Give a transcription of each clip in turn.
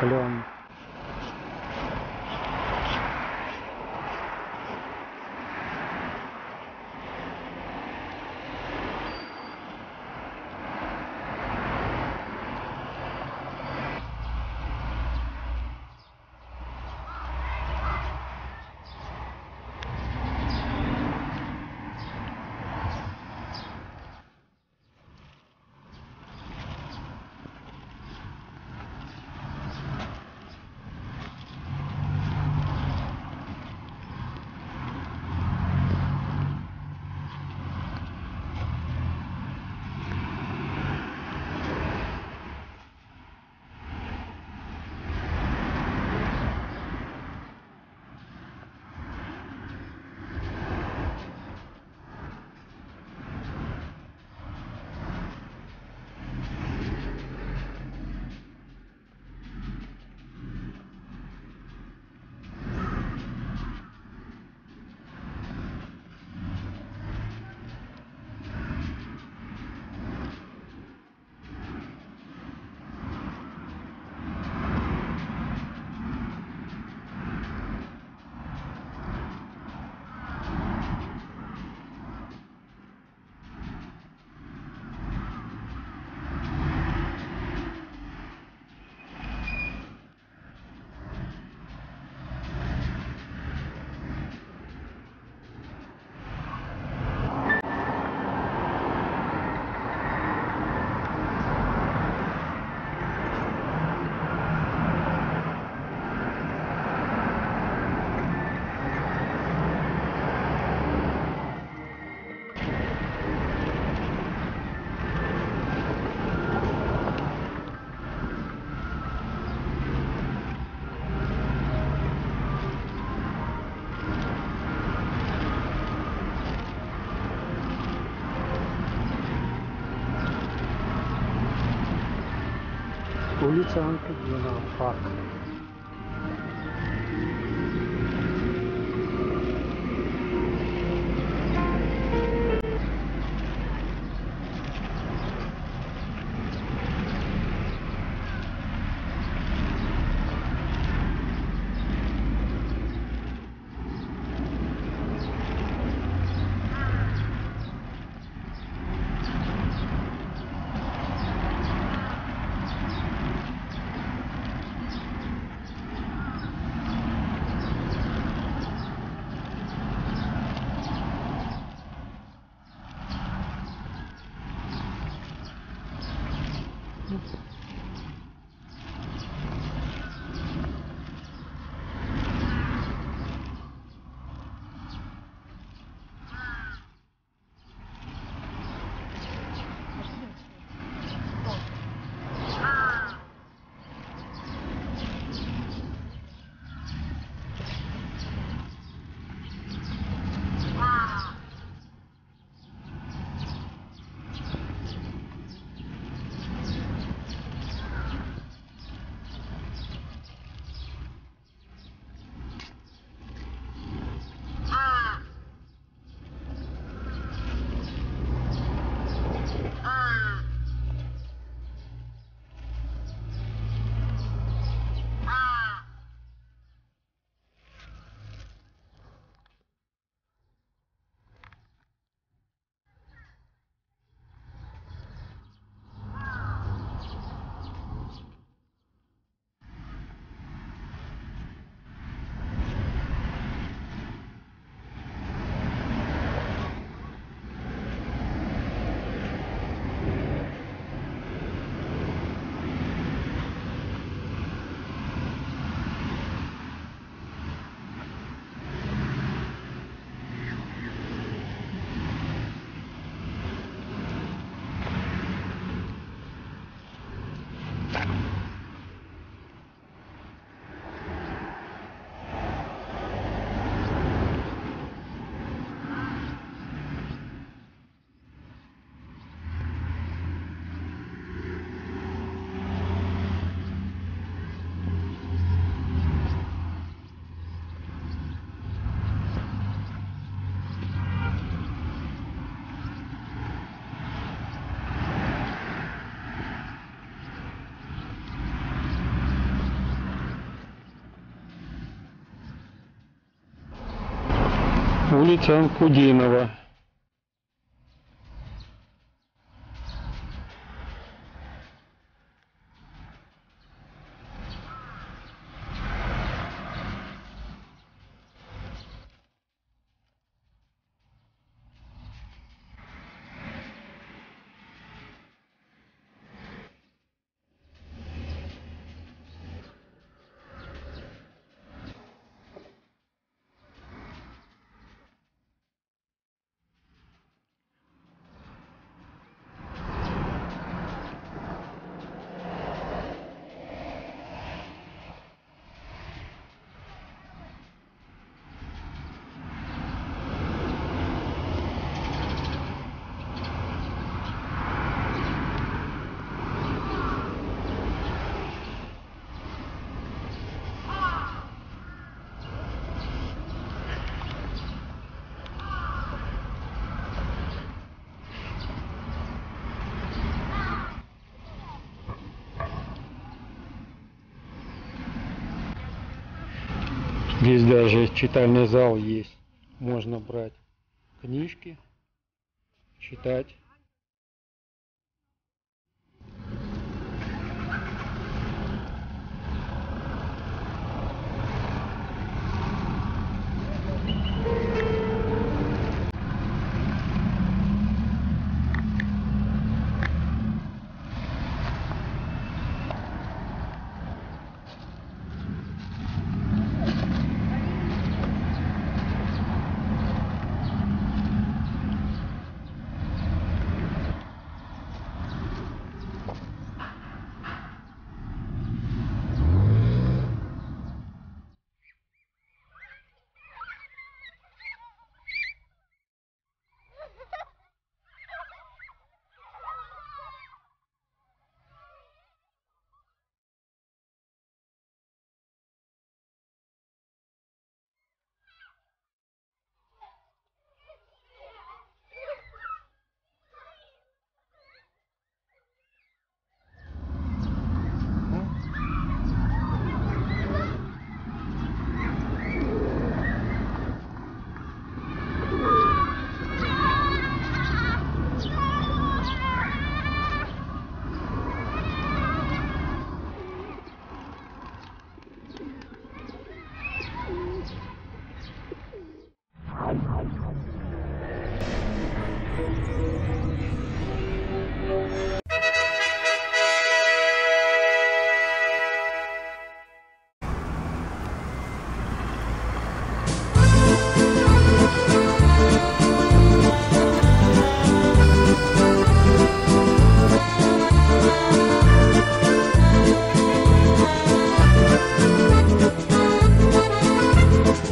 клен. Улица Кудинова, парк. улица Кудинова. Здесь даже читальный зал есть. Можно брать книжки, читать.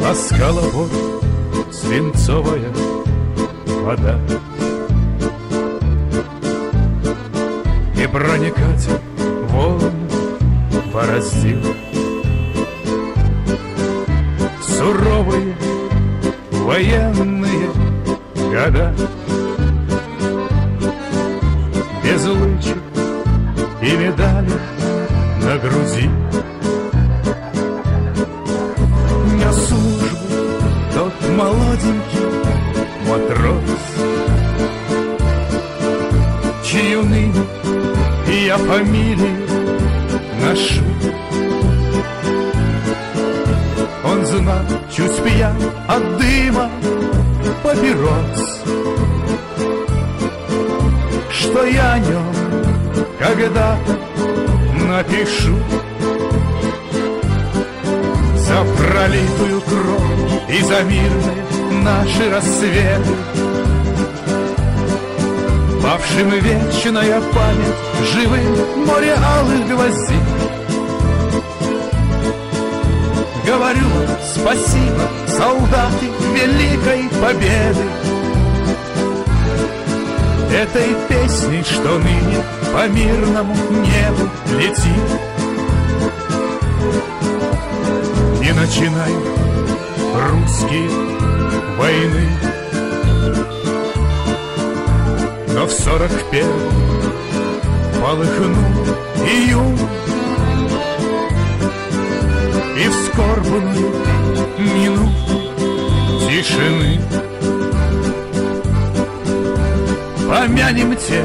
Ласкала вот свинцовая вода, и проникать волн бороздил суровые военные года. Без лычек и медалей на груди на службу тот молоденький матрос, чью ныне я фамилию ношу. Он знал, чуть пьян от дыма папирос, что я о нем когда-то напишу. За пролитую кровь и за мирные наши рассветы, павшим вечная память, живым море алых гвоздей. Говорю вам спасибо, солдаты великой победы, этой песней, что ныне по мирному небу летит. Не начинай, русские, войны, но в 41-м полыхнул июнь, и в скорбную минуту тишины. Помянем тех,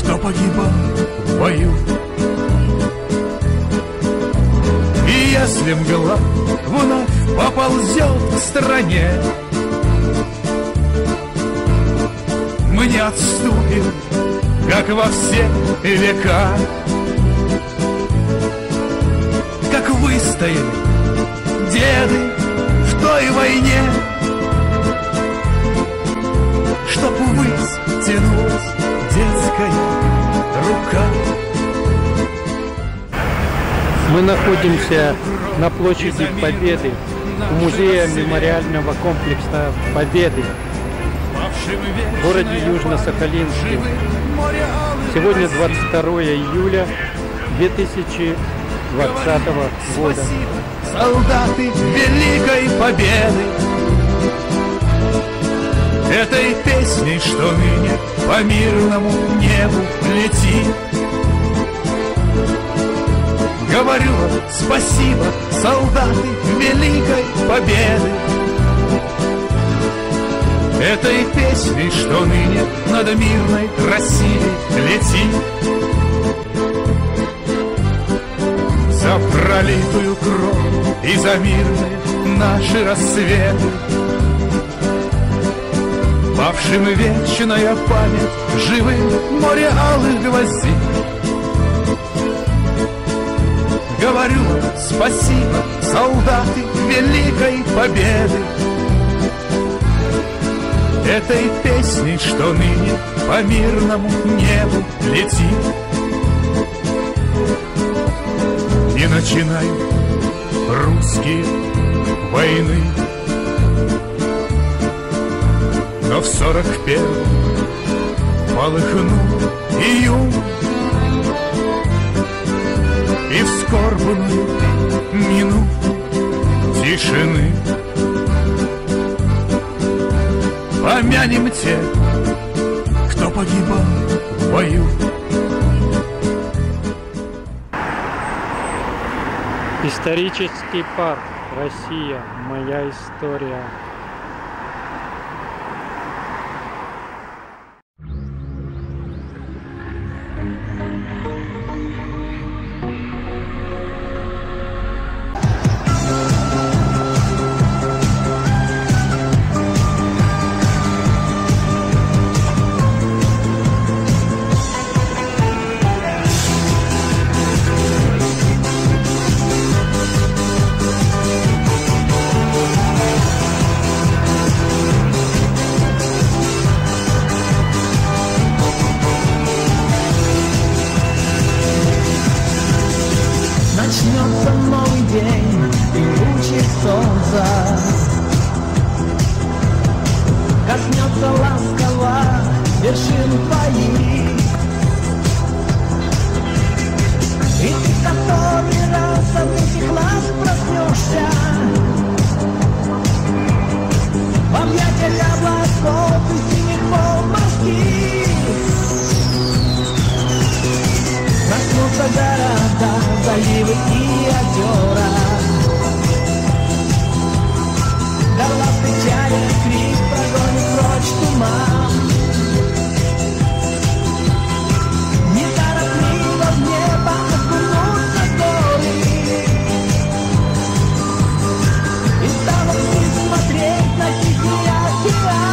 кто погибал в бою. И если мгла вновь поползет к стране, мы не отступим, как во все века. Как выстояли деды в той войне, чтоб ввысь тянулась детская рука. Мы находимся на площади Победы, у музея мемориального комплекса Победы в городе Южно-Сахалинске. Сегодня 22 июля 2020 года. Солдаты Великой Победы, этой песней, что ныне по мирному небу летит. Говорю вам спасибо, солдаты Великой Победы, этой песней, что ныне над мирной Россией летит. За пролитую кровь и за мирные наши рассветы, павшим вечная память, живым море алых гвоздей. Говорю спасибо, солдаты Великой Победы, этой песней, что ныне по мирному небу летит. Не начинай, русские, войны, но в 41-м полыхнул июнь, и в скорбную минуту тишины помянем тех, кто погибал в бою. Исторический парк «Россия. Моя история». Начнется новый день, и лучи солнца коснется ласково вершин твоих. И ты в который раз от этих глаз проснешься в объятиях облаков и синих волн морских. Проснутся города, заливы и озера, горла встречает крик, прогонит прочь туман. Неторопливо в небо окунутся зори, и станут мы смотреть на тихий океан.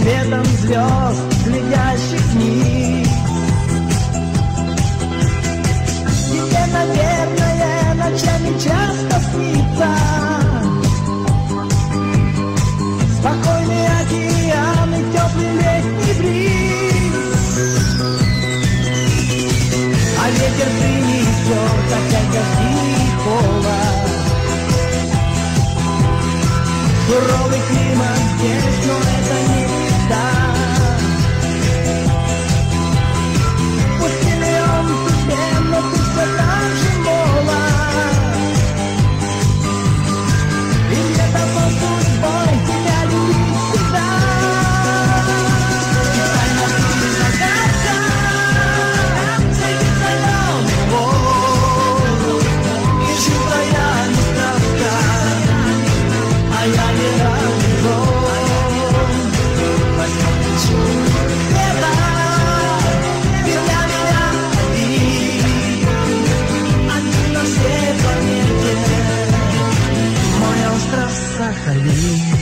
Светом звезд, глядящих вниз, Суровый климат здесь, но это не всегда. Пусть миллион в судьбе, но ты все так же молод. И мне того судьбой тебя любить всегда. Сахалинск.